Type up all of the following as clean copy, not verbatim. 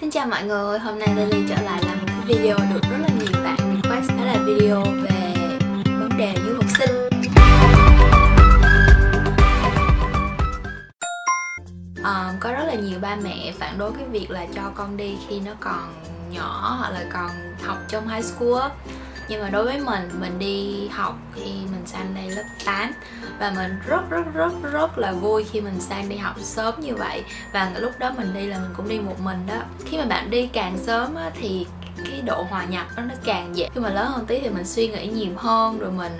Xin chào mọi người, hôm nay Lily trở lại làm một cái video được rất là nhiều bạn request. Đó là video về vấn đề du học sinh. Có rất là nhiều ba mẹ phản đối cái việc là cho con đi khi nó còn nhỏ hoặc là còn học trong high school. Nhưng mà đối với mình đi học khi mình sang đây lớp 8. Và mình rất là vui khi mình sang đi học sớm như vậy. Và lúc đó mình đi là mình cũng đi một mình đó. Khi mà bạn đi càng sớm á, thì cái độ hòa nhập nó càng dễ. Khi mà lớn hơn tí thì mình suy nghĩ nhiều hơn, rồi mình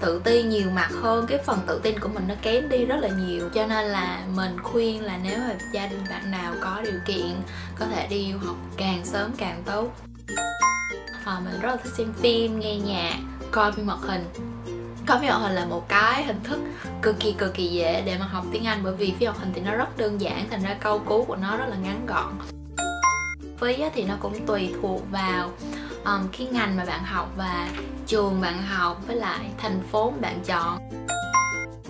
tự tin nhiều mặt hơn. Cái phần tự tin của mình nó kém đi rất là nhiều. Cho nên là mình khuyên là nếu mà gia đình bạn nào có điều kiện, có thể đi du học càng sớm càng tốt. Mình rất là thích xem phim, nghe nhạc, coi phim hoạt hình. Coi phim hoạt hình là một cái hình thức cực kỳ dễ để mà học tiếng Anh. Bởi vì phim hoạt hình thì nó rất đơn giản, thành ra câu cú của nó rất là ngắn gọn. Phí thì nó cũng tùy thuộc vào cái ngành mà bạn học và trường bạn học với lại thành phố bạn chọn.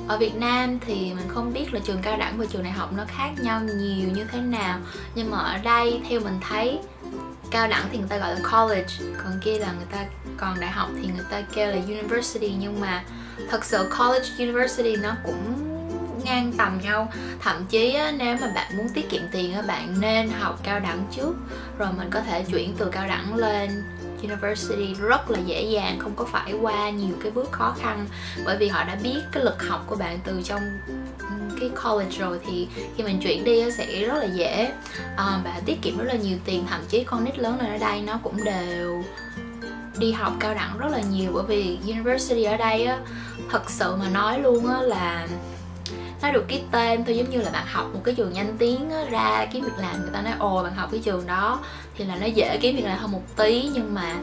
Ở Việt Nam thì mình không biết là trường cao đẳng và trường đại học nó khác nhau nhiều như thế nào. Nhưng mà ở đây theo mình thấy, cao đẳng thì người ta gọi là college, còn kia là người ta còn đại học thì người ta kêu là university. Nhưng mà thật sự college, university nó cũng ngang tầm nhau. Thậm chí á, nếu mà bạn muốn tiết kiệm tiền á, bạn nên học cao đẳng trước, rồi mình có thể chuyển từ cao đẳng lên university rất là dễ dàng, không có phải qua nhiều cái bước khó khăn. Bởi vì họ đã biết cái lực học của bạn từ trong cái college rồi, thì khi mình chuyển đi nó sẽ rất là dễ và tiết kiệm rất là nhiều tiền. Thậm chí con nít lớn ở đây nó cũng đều đi học cao đẳng rất là nhiều. Bởi vì university ở đây á, thật sự mà nói luôn á, là nó được cái tên thôi. Giống như là bạn học một cái trường danh tiếng á, ra kiếm việc làm người ta nói ồ bạn học cái trường đó thì là nó dễ kiếm việc làm hơn một tí. Nhưng mà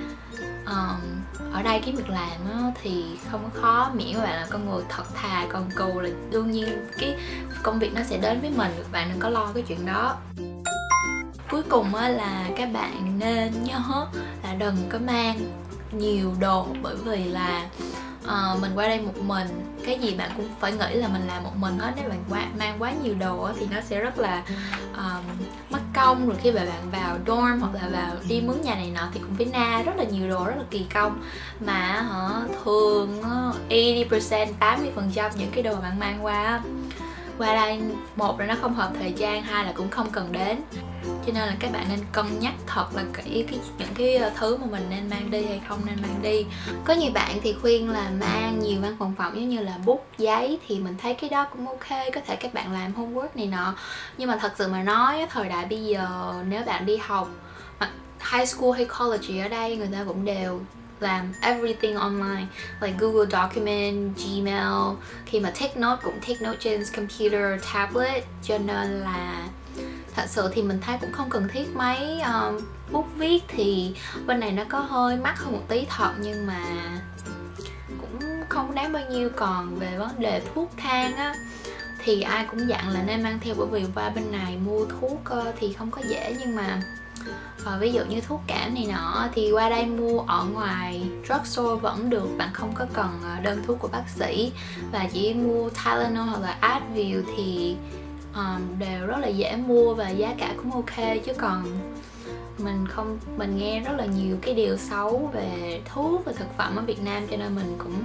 ở đây kiếm việc làm á, thì không có khó, miễn bạn là con người thật thà, cần cù là đương nhiên cái công việc nó sẽ đến với mình, bạn đừng có lo cái chuyện đó. Cuối cùng á, là các bạn nên nhớ là đừng có mang nhiều đồ. Bởi vì là mình qua đây một mình, cái gì bạn cũng phải nghĩ là mình làm một mình hết. Nếu bạn mang quá nhiều đồ á, thì nó sẽ rất là mất công. Rồi khi mà bạn vào dorm hoặc là vào đi mướn nhà này nọ thì cũng phải na rất là nhiều đồ, rất là kỳ công. Mà thường 80%, 80% những cái đồ bạn mang qua đây, một là nó không hợp thời trang, hai là cũng không cần đến. Cho nên là các bạn nên cân nhắc thật là kỹ những cái thứ mà mình nên mang đi hay không nên mang đi. Có nhiều bạn thì khuyên là mang nhiều văn phòng phẩm giống như là bút, giấy, thì mình thấy cái đó cũng ok, có thể các bạn làm homework này nọ. Nhưng mà thật sự mà nói, thời đại bây giờ nếu bạn đi học high school hay college ở đây, người ta cũng đều làm everything online, like Google Document, Gmail. Khi mà take note cũng take note trên computer, tablet. Cho nên là thật sự thì mình thấy cũng không cần thiết mấy. Bút viết thì bên này nó có hơi mắc hơn một tí thật, nhưng mà cũng không đáng bao nhiêu. Còn về vấn đề thuốc thang á, thì ai cũng dặn là nên mang theo, bởi vì qua bên này mua thuốc thì không có dễ. Nhưng mà ví dụ như thuốc cảm này nọ thì qua đây mua ở ngoài drugstore vẫn được, bạn không có cần đơn thuốc của bác sĩ. Và chỉ mua Tylenol hoặc là Advil thì đều rất là dễ mua và giá cả cũng ok. Chứ còn mình nghe rất là nhiều cái điều xấu về thuốc và thực phẩm ở Việt Nam, cho nên mình cũng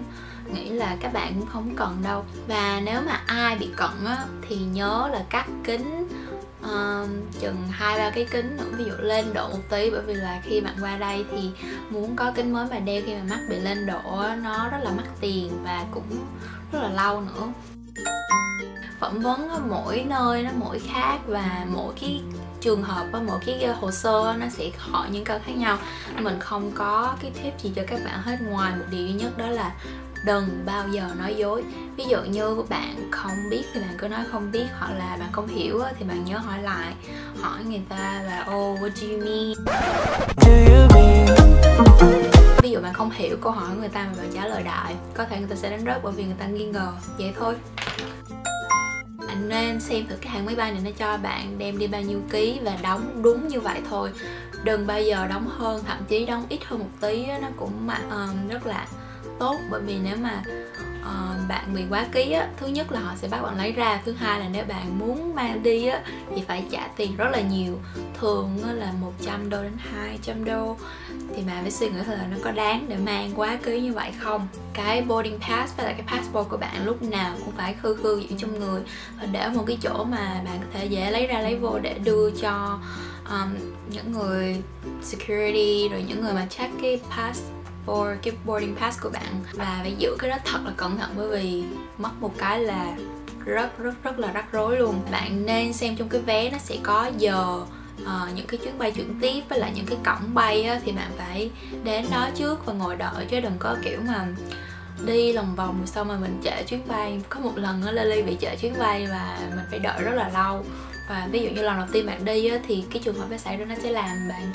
nghĩ là các bạn cũng không cần đâu. Và nếu mà ai bị cận á, thì nhớ là cắt kính chừng 2-3 cái kính, ví dụ lên độ một tí. Bởi vì là khi bạn qua đây thì muốn có kính mới mà đeo khi mà mắt bị lên độ á, nó rất là mắc tiền và cũng rất là lâu nữa. Phỏng vấn mỗi nơi nó mỗi khác, và mỗi cái trường hợp và mỗi cái hồ sơ nó sẽ hỏi những câu khác nhau. Mình không có cái tip gì cho các bạn hết, ngoài một điều duy nhất đó là đừng bao giờ nói dối. Ví dụ như bạn không biết thì bạn cứ nói không biết, hoặc là bạn không hiểu thì bạn nhớ hỏi lại, hỏi người ta là oh what do you mean. Ví dụ bạn không hiểu câu hỏi người ta mà bạn trả lời đại, có thể người ta sẽ đánh rớt bởi vì người ta nghi ngờ. Vậy thôi. Bạn nên xem thử cái hãng máy bay này nó cho bạn đem đi bao nhiêu ký và đóng đúng như vậy thôi. Đừng bao giờ đóng hơn, thậm chí đóng ít hơn một tí nó cũng rất là tốt. Bởi vì nếu mà bạn bị quá ký á, thứ nhất là họ sẽ bắt bạn lấy ra, thứ hai là nếu bạn muốn mang đi á thì phải trả tiền rất là nhiều, thường là $100 đến $200. Thì mà phải suy nghĩ là nó có đáng để mang quá ký như vậy không. Cái boarding pass và cái passport của bạn lúc nào cũng phải khư khư giữ trong người và để ở một cái chỗ mà bạn có thể dễ lấy ra lấy vô để đưa cho những người security, rồi những người mà check cái pass, cái boarding pass của bạn. Và phải giữ cái đó thật là cẩn thận, bởi vì mất một cái là rất là rắc rối luôn. Bạn nên xem trong cái vé nó sẽ có giờ, những cái chuyến bay chuyển tiếp với lại những cái cổng bay á, thì bạn phải đến đó trước và ngồi đợi, chứ đừng có kiểu mà đi lòng vòng rồi xong mà mình trễ chuyến bay. Có một lần á, Lily bị trễ chuyến bay và mình phải đợi rất là lâu. Và ví dụ như lần đầu tiên bạn đi á, thì cái trường hợp nó xảy ra nó sẽ làm bạn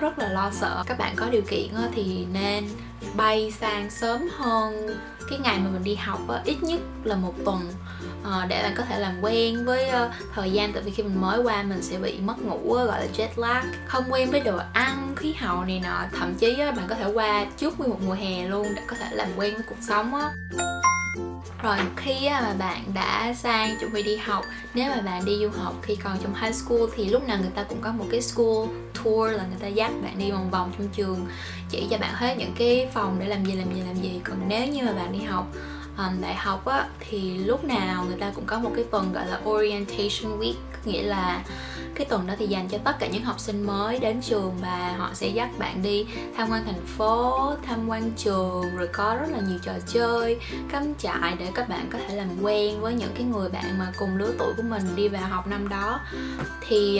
rất là lo sợ. Các bạn có điều kiện á, thì nên bay sang sớm hơn cái ngày mà mình đi học á, ít nhất là 1 tuần, để bạn có thể làm quen với thời gian. Tại vì khi mình mới qua mình sẽ bị mất ngủ, gọi là jet lag, không quen với đồ ăn, khí hậu này nọ. Thậm chí á, bạn có thể qua trước nguyên một mùa hè luôn để có thể làm quen với cuộc sống á. Rồi khi mà bạn đã sang chuẩn bị đi học, nếu mà bạn đi du học khi còn trong high school thì lúc nào người ta cũng có một cái school tour, là người ta dắt bạn đi vòng vòng trong trường, chỉ cho bạn hết những cái phòng để làm gì. Còn nếu như mà bạn đi học đại học á, thì lúc nào người ta cũng có một cái tuần gọi là orientation week, nghĩa là cái tuần đó thì dành cho tất cả những học sinh mới đến trường và họ sẽ dắt bạn đi tham quan thành phố, tham quan trường, rồi có rất là nhiều trò chơi, cắm trại để các bạn có thể làm quen với những cái người bạn mà cùng lứa tuổi của mình đi vào học năm đó. Thì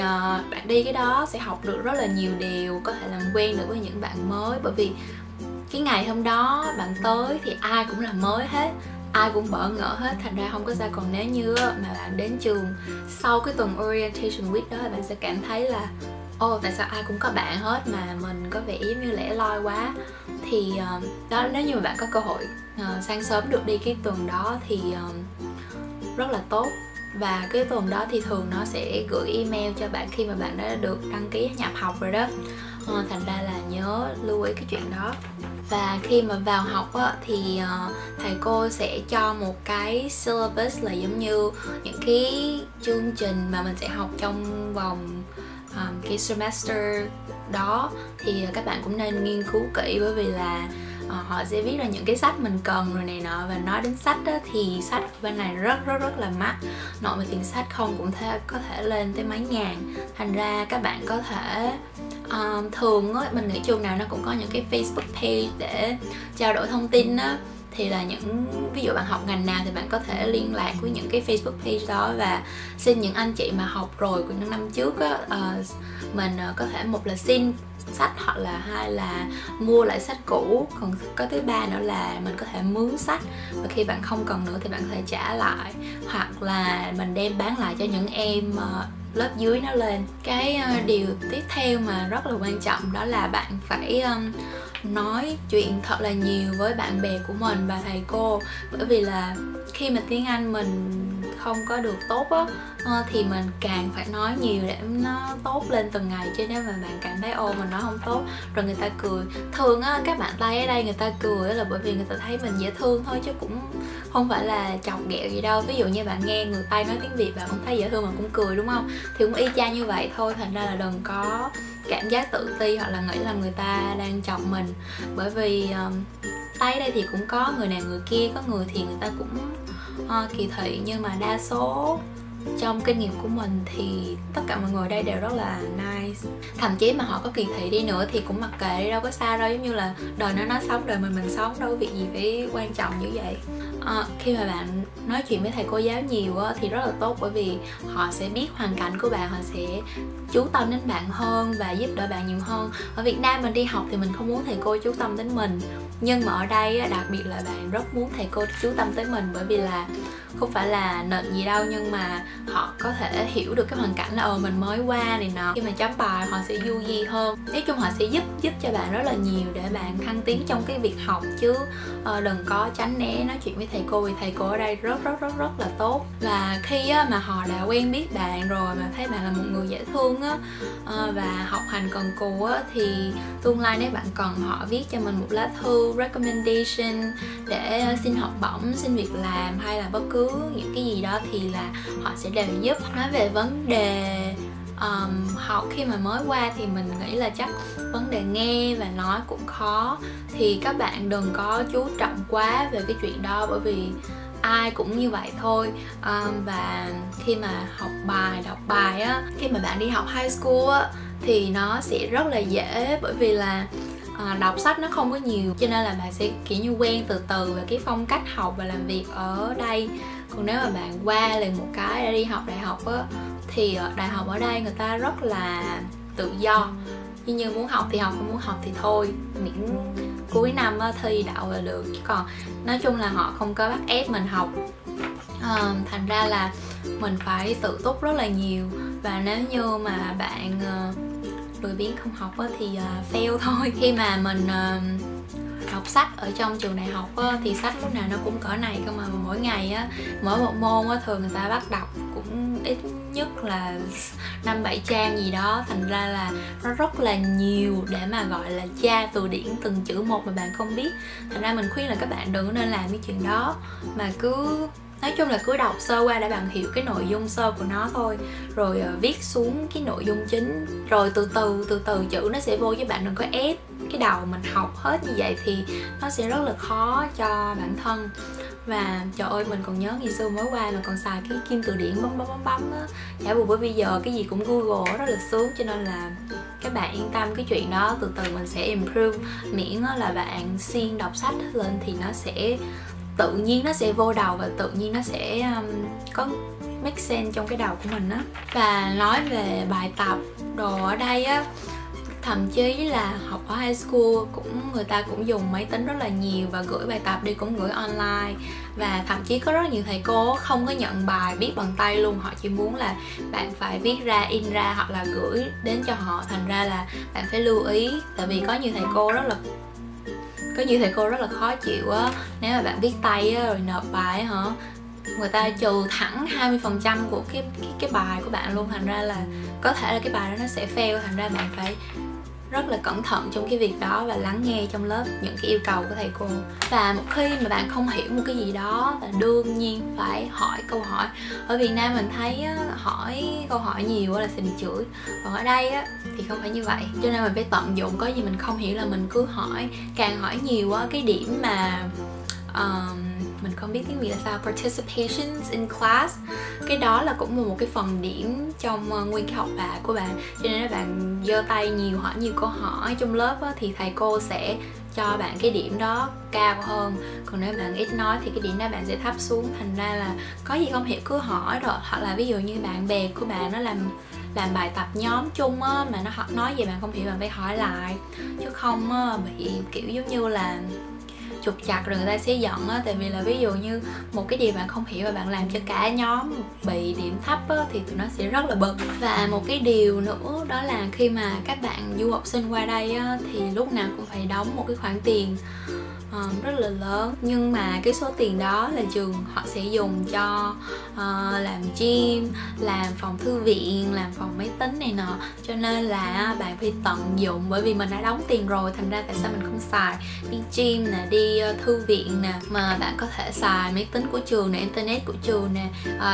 bạn đi cái đó sẽ học được rất là nhiều điều, có thể làm quen được với những bạn mới, bởi vì cái ngày hôm đó bạn tới thì ai cũng là mới hết, ai cũng bỡ ngỡ hết, thành ra không có sao. Còn nếu như mà bạn đến trường sau cái tuần orientation week đó, bạn sẽ cảm thấy là ồ, tại sao ai cũng có bạn hết mà mình có vẻ giống như lẻ loi quá. Thì đó, nếu như mà bạn có cơ hội sang sớm được đi cái tuần đó thì rất là tốt. Và cái tuần đó thì thường nó sẽ gửi email cho bạn khi mà bạn đã được đăng ký nhập học rồi đó, thành ra là nhớ lưu ý cái chuyện đó. Và khi mà vào học á, thì thầy cô sẽ cho một cái syllabus, là giống như những cái chương trình mà mình sẽ học trong vòng cái semester đó. Thì các bạn cũng nên nghiên cứu kỹ, bởi vì là họ sẽ viết ra những cái sách mình cần rồi này nọ. Và nói đến sách á, thì sách bên này rất là mắc, nội mà tiền sách không cũng có thể lên tới mấy ngàn. Thành ra các bạn có thể thường á, mình nghĩ trường nào nó cũng có những cái Facebook page để trao đổi thông tin á. Thì là những, ví dụ bạn học ngành nào thì bạn có thể liên lạc với những cái Facebook page đó và xin những anh chị mà học rồi của những năm trước á, mình có thể một là xin sách, hoặc là hai là mua lại sách cũ, còn có thứ ba nữa là mình có thể mướn sách, và khi bạn không cần nữa thì bạn có thể trả lại, hoặc là mình đem bán lại cho những em lớp dưới nó lên. Cái điều tiếp theo mà rất là quan trọng đó là bạn phải nói chuyện thật là nhiều với bạn bè của mình và thầy cô, bởi vì là khi mà tiếng Anh mình không có được tốt á, thì mình càng phải nói nhiều để nó tốt lên từng ngày. Chứ nếu mà bạn cảm thấy ô mình nói không tốt rồi người ta cười, thường á các bạn Tây ở đây người ta cười là bởi vì người ta thấy mình dễ thương thôi, chứ cũng không phải là chọc ghẹo gì đâu. Ví dụ như bạn nghe người Tây nói tiếng Việt bạn cũng thấy dễ thương mà cũng cười, đúng không? Thì cũng y chang như vậy thôi, thành ra là đừng có cảm giác tự ti hoặc là nghĩ là người ta đang chọc mình, bởi vì Tây đây thì cũng có người này người kia, có người thì người ta cũng kỳ thị, nhưng mà đa số trong kinh nghiệm của mình thì tất cả mọi người đây đều rất là nice. Thậm chí mà họ có kỳ thị đi nữa thì cũng mặc kệ, đâu có xa đâu, giống như là đời nó sống, đời mình sống, đâu có việc gì phải quan trọng như vậy. Khi mà bạn nói chuyện với thầy cô giáo nhiều thì rất là tốt, bởi vì họ sẽ biết hoàn cảnh của bạn, họ sẽ chú tâm đến bạn hơn và giúp đỡ bạn nhiều hơn. Ở Việt Nam mình đi học thì mình không muốn thầy cô chú tâm đến mình, nhưng mà ở đây đặc biệt là bạn rất muốn thầy cô chú tâm tới mình, bởi vì là không phải là nền gì đâu, nhưng mà họ có thể hiểu được cái hoàn cảnh là mình mới qua này nọ. Khi mà chấm bài họ sẽ du di hơn. Nói chung họ sẽ giúp cho bạn rất là nhiều để bạn thăng tiến trong cái việc học, chứ đừng có tránh né nói chuyện với thầy cô, vì thầy cô ở đây rất là tốt. Và khi mà họ đã quen biết bạn rồi mà thấy bạn là một người dễ thương và học hành cần cù thì tương lai nếu bạn cần, họ viết cho mình một lá thư recommendation để xin học bổng, xin việc làm hay là bất cứ những cái gì đó thì là họ sẽ đều giúp. Nói về vấn đề học khi mà mới qua thì mình nghĩ là chắc vấn đề nghe và nói cũng khó, thì các bạn đừng có chú trọng quá về cái chuyện đó, bởi vì ai cũng như vậy thôi. Và khi mà học bài, đọc bài khi mà bạn đi học high school thì nó sẽ rất là dễ, bởi vì là đọc sách nó không có nhiều, cho nên là bạn sẽ kiểu như quen từ từ về cái phong cách học và làm việc ở đây. Còn nếu mà bạn qua liền một cái đã đi học đại học thì đại học ở đây người ta rất là tự do, như muốn học thì học, không muốn học thì thôi, miễn cuối năm thi đậu là được. Còn nói chung là họ không có bắt ép mình học, thành ra là mình phải tự túc rất là nhiều. Và nếu như mà bạn lười biếng không học thì fail thôi. Khi mà mình học sách ở trong trường đại học thì sách lúc nào nó cũng cỡ này cơ, mà mỗi ngày mỗi một môn thường người ta bắt đọc cũng ít nhất là 5-7 trang gì đó, thành ra là nó rất là nhiều để mà gọi là tra từ điển từng chữ một mà bạn không biết. Thành ra mình khuyên là các bạn đừng nên làm cái chuyện đó, mà cứ nói chung là cứ đọc sơ qua để bạn hiểu cái nội dung sơ của nó thôi, rồi viết xuống cái nội dung chính, rồi từ từ chữ nó sẽ vô, với bạn đừng có ép cái đầu mình học hết như vậy thì nó sẽ rất là khó cho bản thân. Và trời ơi, mình còn nhớ ngày xưa mới qua mà còn xài cái kim từ điển bấm á, chả buồn, bởi bây giờ cái gì cũng Google rất là sướng. Cho nên là các bạn yên tâm cái chuyện đó, từ từ mình sẽ improve, miễn là bạn siêng đọc sách lên thì nó sẽ tự nhiên, nó sẽ vô đầu và tự nhiên nó sẽ có make sense trong cái đầu của mình á. Và nói về bài tập đồ ở đây á, thậm chí là học ở high school cũng người ta cũng dùng máy tính rất là nhiều và gửi bài tập đi cũng gửi online, và thậm chí có rất nhiều thầy cô không có nhận bài viết bằng tay luôn, họ chỉ muốn là bạn phải viết ra, in ra hoặc là gửi đến cho họ. Thành ra là bạn phải lưu ý, tại vì có nhiều thầy cô rất là khó chịu á, nếu mà bạn viết tay á, rồi nộp bài hả, người ta trừ thẳng 20% của cái bài của bạn luôn. Thành ra là có thể là cái bài đó nó sẽ fail, thành ra bạn phải rất là cẩn thận trong cái việc đó và lắng nghe trong lớp những cái yêu cầu của thầy cô. Và một khi mà bạn không hiểu một cái gì đó là đương nhiên phải hỏi câu hỏi. Ở Việt Nam mình thấy hỏi câu hỏi nhiều là sẽ bị chửi, còn ở đây thì không phải như vậy, cho nên mình phải tận dụng, có gì mình không hiểu là mình cứ hỏi. Càng hỏi nhiều cái điểm mà mình không biết tiếng Việt là sao, participations in class, cái đó là cũng một cái phần điểm trong nguyên cái học bạ của bạn. Cho nên là bạn giơ tay nhiều, hỏi nhiều câu hỏi trong lớp thì thầy cô sẽ cho bạn cái điểm đó cao hơn. Còn nếu bạn ít nói thì cái điểm đó bạn sẽ thấp xuống. Thành ra là có gì không hiểu cứ hỏi rồi. Hoặc là ví dụ như bạn bè của bạn nó làm bài tập nhóm chung mà nó nói gì bạn không hiểu, bạn phải hỏi lại, chứ không bị kiểu giống như là chụp chặt rồi người ta sẽ giận tại vì là ví dụ như một cái điều bạn không hiểu và bạn làm cho cả nhóm bị điểm thấp thì tụi nó sẽ rất là bực. Và một cái điều nữa đó là khi mà các bạn du học sinh qua đây thì lúc nào cũng phải đóng một cái khoản tiền rất là lớn, nhưng mà cái số tiền đó là trường họ sẽ dùng cho làm gym, làm phòng thư viện, làm phòng máy tính này nọ, cho nên là bạn phải tận dụng, bởi vì mình đã đóng tiền rồi, thành ra tại sao mình không xài đi gym nè, đi thư viện nè, mà bạn có thể xài máy tính của trường nè, internet của trường nè,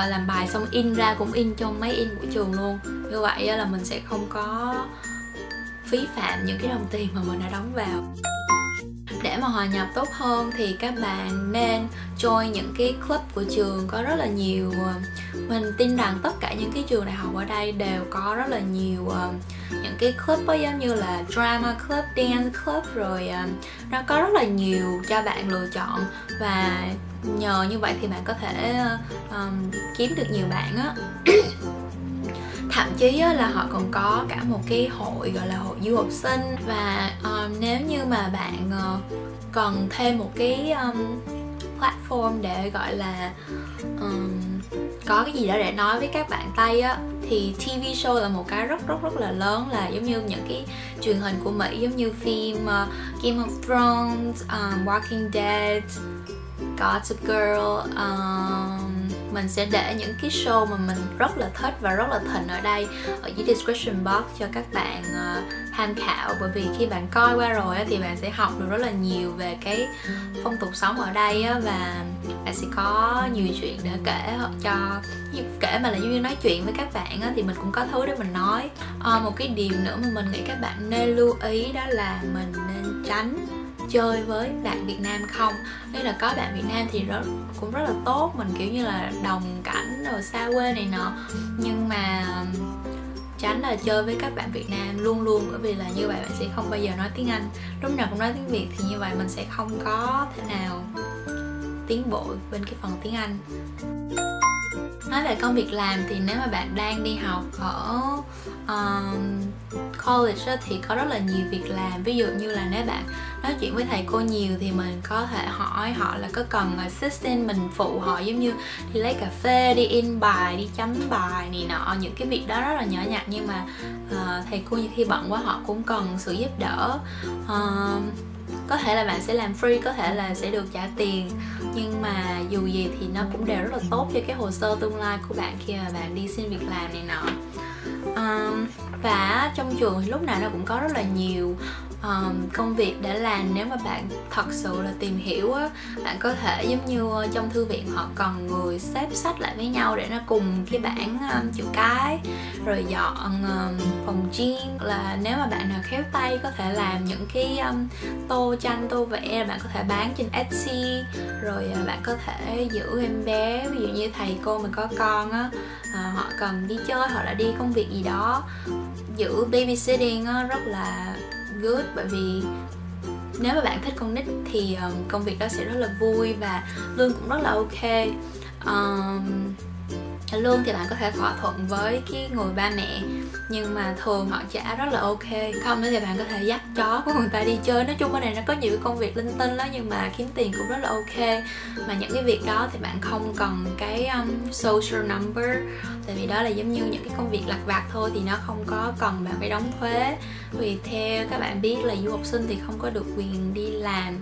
làm bài xong in ra cũng in trong máy in của trường luôn. Như vậy là mình sẽ không có phí phạm những cái đồng tiền mà mình đã đóng vào. Để mà hòa nhập tốt hơn thì các bạn nên join những cái club của trường, có rất là nhiều. Mình tin rằng tất cả những cái trường đại học ở đây đều có rất là nhiều những cái club đó, giống như là drama club, dance club, rồi nó có rất là nhiều cho bạn lựa chọn. Và nhờ như vậy thì bạn có thể kiếm được nhiều bạn á. Thậm chí là họ còn có cả một cái hội gọi là hội du học sinh. Và nếu như mà bạn cần thêm một cái platform để gọi là có cái gì đó để nói với các bạn Tây á, thì TV show là một cái rất là lớn, là giống như những cái truyền hình của Mỹ, giống như phim Game of Thrones, Walking Dead, Gossip Girl. Mình sẽ để những cái show mà mình rất là thích và rất là thịnh ở đây, ở dưới description box cho các bạn tham khảo. Bởi vì khi bạn coi qua rồi thì bạn sẽ học được rất là nhiều về cái phong tục sống ở đây và bạn sẽ có nhiều chuyện để kể cho, kể mà là giống như nói chuyện với các bạn thì mình cũng có thứ để mình nói. Một cái điều nữa mà mình nghĩ các bạn nên lưu ý đó là mình nên tránh chơi với bạn Việt Nam không, nên là có bạn Việt Nam thì cũng rất là tốt, mình kiểu như là đồng cảnh rồi xa quê này nọ, nhưng mà tránh là chơi với các bạn Việt Nam luôn luôn, bởi vì là như vậy bạn sẽ không bao giờ nói tiếng Anh, lúc nào cũng nói tiếng Việt, thì như vậy mình sẽ không có thể nào tiến bộ bên cái phần tiếng Anh. Nói về công việc làm thì nếu mà bạn đang đi học ở college thì có rất là nhiều việc làm. Ví dụ như là nếu bạn nói chuyện với thầy cô nhiều thì mình có thể hỏi họ là có cần assistant mình phụ họ, giống như đi lấy cà phê, đi in bài, đi chấm bài này nọ. Những cái việc đó rất là nhỏ nhặt nhưng mà thầy cô nhiều khi bận quá họ cũng cần sự giúp đỡ. Có thể là bạn sẽ làm free, có thể là sẽ được trả tiền, nhưng mà dù gì thì nó cũng đều rất là tốt cho cái hồ sơ tương lai của bạn khi mà bạn đi xin việc làm này nọ. Và trong trường thì lúc nào nó cũng có rất là nhiều công việc để làm. Nếu mà bạn thật sự là tìm hiểu á, bạn có thể giống như trong thư viện họ cần người xếp sách lại với nhau để nó cùng cái bảng chữ cái, rồi dọn phòng riêng. Là nếu mà bạn nào khéo tay có thể làm những cái tô tranh, tô vẽ, bạn có thể bán trên Etsy. Rồi bạn có thể giữ em bé, ví dụ như thầy cô mình có con á, họ cần đi chơi hoặc là đi công việc gì đó, giữ babysitting á, rất là good, bởi vì nếu mà bạn thích con nít thì công việc đó sẽ rất là vui và lương cũng rất là ok. Lương thì bạn có thể thỏa thuận với cái người ba mẹ, nhưng mà thường họ trả rất là ok. Không nữa thì bạn có thể dắt chó của người ta đi chơi. Nói chung cái này nó có nhiều công việc linh tinh lắm, nhưng mà kiếm tiền cũng rất là ok. Mà những cái việc đó thì bạn không cần cái social number, tại vì đó là giống như những cái công việc lặt vặt thôi, thì nó không có cần bạn phải đóng thuế. Vì theo các bạn biết là du học sinh thì không có được quyền đi làm.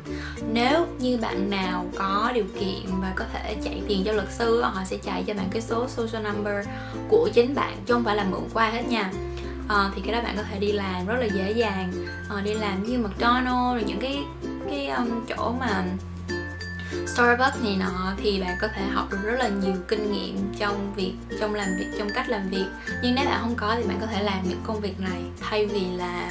Nếu như bạn nào có điều kiện và có thể chạy tiền cho luật sư, họ sẽ chạy cho bạn cái số social number của chính bạn, chứ không phải là mượn qua hết nha. Thì cái đó bạn có thể đi làm rất là dễ dàng, đi làm như McDonald's rồi những cái chỗ mà Starbucks này nọ, thì bạn có thể học được rất là nhiều kinh nghiệm trong cách làm việc. Nhưng nếu bạn không có thì bạn có thể làm những công việc này thay vì là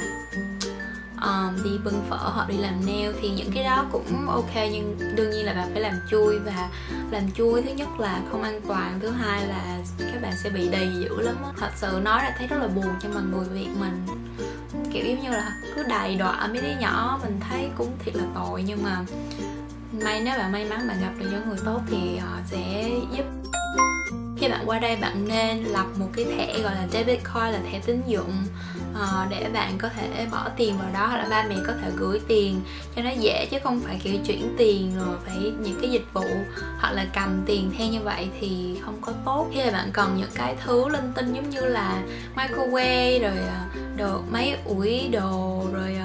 đi bưng phở hoặc đi làm nail, thì những cái đó cũng ok, nhưng đương nhiên là bạn phải làm chui. Và làm chui thứ nhất là không an toàn, thứ hai là các bạn sẽ bị đầy dữ lắm đó. Thật sự nói ra thấy rất là buồn cho mà người Việt mình kiểu giống như là cứ đầy đọa mấy đứa nhỏ, mình thấy cũng thiệt là tội. Nhưng mà nếu bạn may mắn bạn gặp được những người tốt thì họ sẽ giúp. Khi bạn qua đây bạn nên lập một cái thẻ gọi là debit card, là thẻ tín dụng, để bạn có thể bỏ tiền vào đó, hoặc là ba mẹ có thể gửi tiền cho nó dễ, chứ không phải kiểu chuyển tiền rồi phải những cái dịch vụ hoặc là cầm tiền theo, như vậy thì không có tốt. Khi bạn cần những cái thứ linh tinh giống như là microwave rồi đồ máy ủi đồ rồi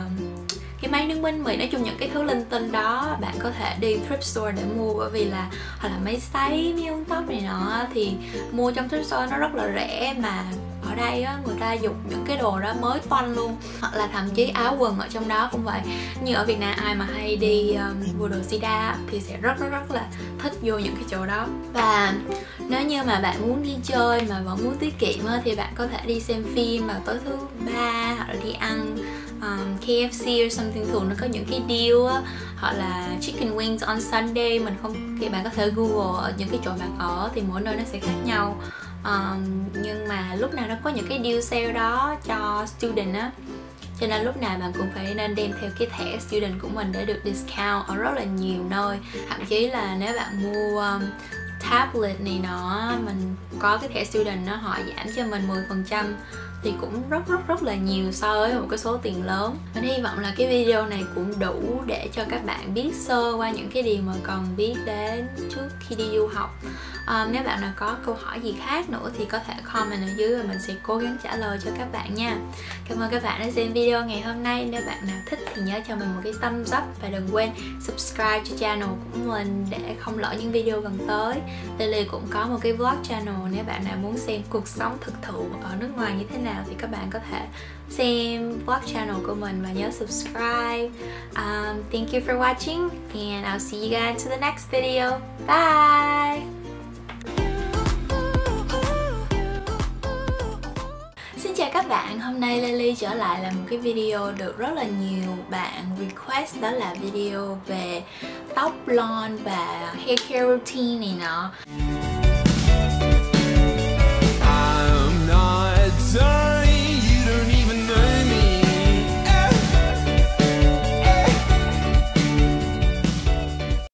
cái máy nướng bánh mì, nói chung những cái thứ linh tinh đó bạn có thể đi thrift store để mua, bởi vì là hoặc là máy sấy, máy uốn tóc này nọ thì mua trong thrift store nó rất là rẻ. Mà ở đây á, người ta dùng những cái đồ đó mới toanh luôn, hoặc là thậm chí áo quần ở trong đó cũng vậy. Như ở Việt Nam ai mà hay đi mua đồ sida thì sẽ rất là thích vô những cái chỗ đó. Và nếu như mà bạn muốn đi chơi mà vẫn muốn tiết kiệm á, thì bạn có thể đi xem phim vào tối thứ ba, hoặc là đi ăn KFC or something. Thường nó có những cái deal á, hoặc là chicken wings on Sunday. Mình không, thì bạn có thể Google ở những cái chỗ bạn ở thì mỗi nơi nó sẽ khác nhau. Nhưng mà lúc nào nó có những cái deal sale đó cho student á, cho nên lúc nào bạn cũng phải nên đem theo cái thẻ student của mình để được discount ở rất là nhiều nơi. Thậm chí là nếu bạn mua tablet này nọ, mình có cái thẻ student nó họ giảm cho mình 10%, thì cũng rất là nhiều so với một cái số tiền lớn. Mình hy vọng là cái video này cũng đủ để cho các bạn biết sơ qua những cái điều mà cần biết đến trước khi đi du học. Nếu bạn nào có câu hỏi gì khác nữa thì có thể comment ở dưới và mình sẽ cố gắng trả lời cho các bạn nha. Cảm ơn các bạn đã xem video ngày hôm nay. Nếu bạn nào thích thì nhớ cho mình một cái thumbs up và đừng quên subscribe cho channel của mình để không lỡ những video gần tới. Lily cũng có một cái vlog channel, nếu bạn nào muốn xem cuộc sống thực thụ ở nước ngoài như thế nào thì các bạn có thể xem vlog channel của mình và nhớ subscribe. Thank you for watching and I'll see you guys to the next video. Bye! Xin chào các bạn, hôm nay Lily trở lại làm một cái video được rất là nhiều bạn request, đó là video về tóc blonde và hair care routine này nọ.